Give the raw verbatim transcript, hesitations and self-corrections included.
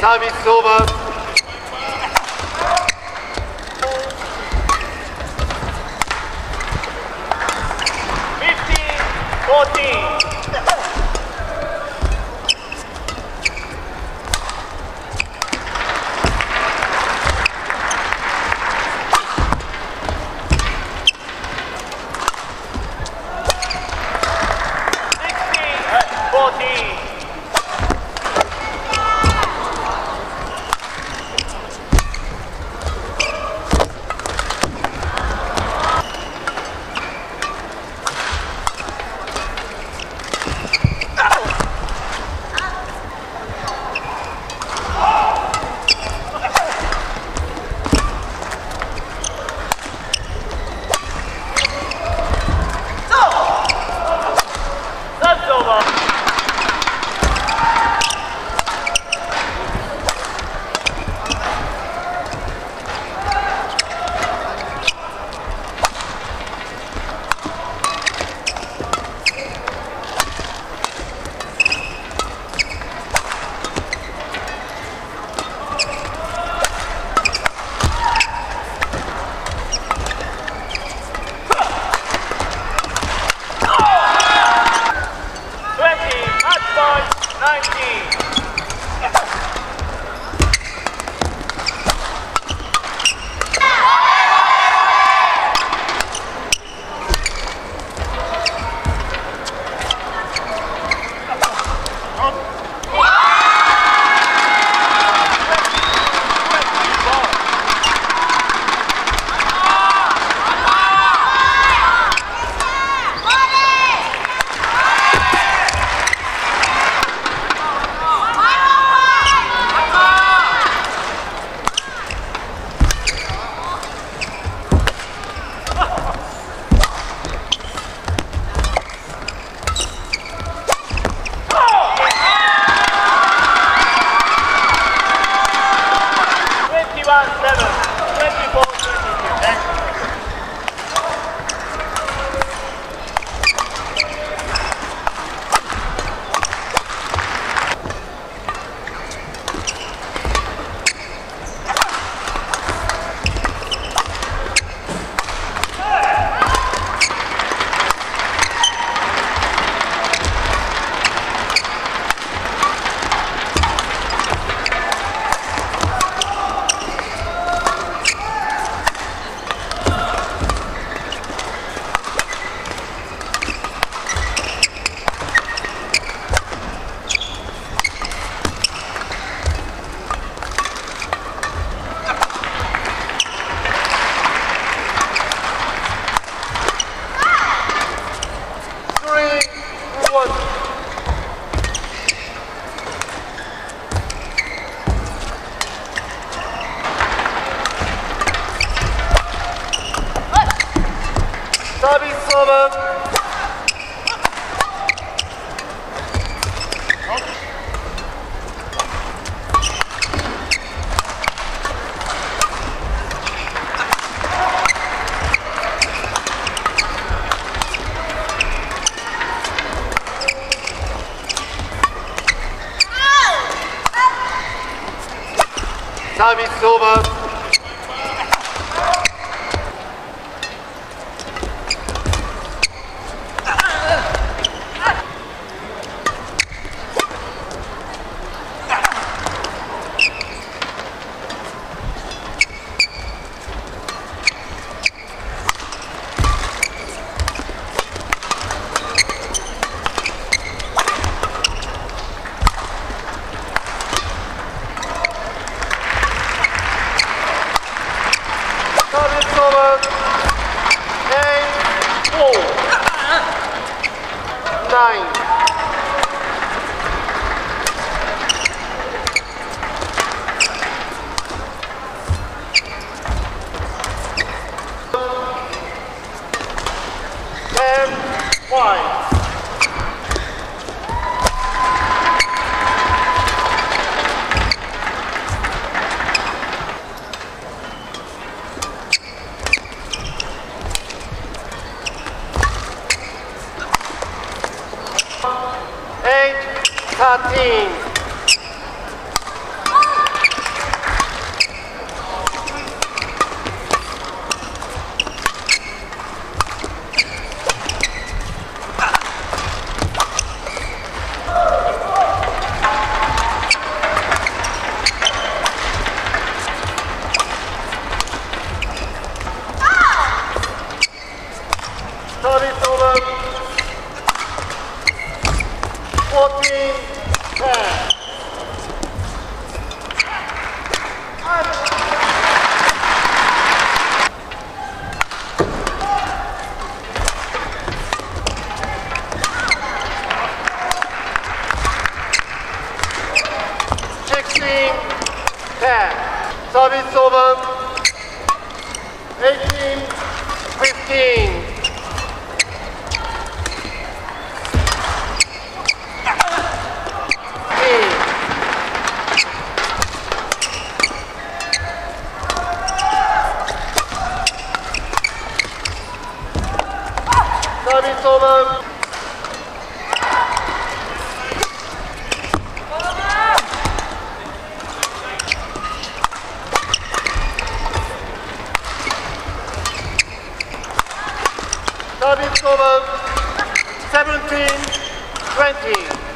サービスオーバー。サービスオーバー。eight, thirteen. fourteen ten. Service over. eighteen fifteen. Service over. Service over, seventeen twenty.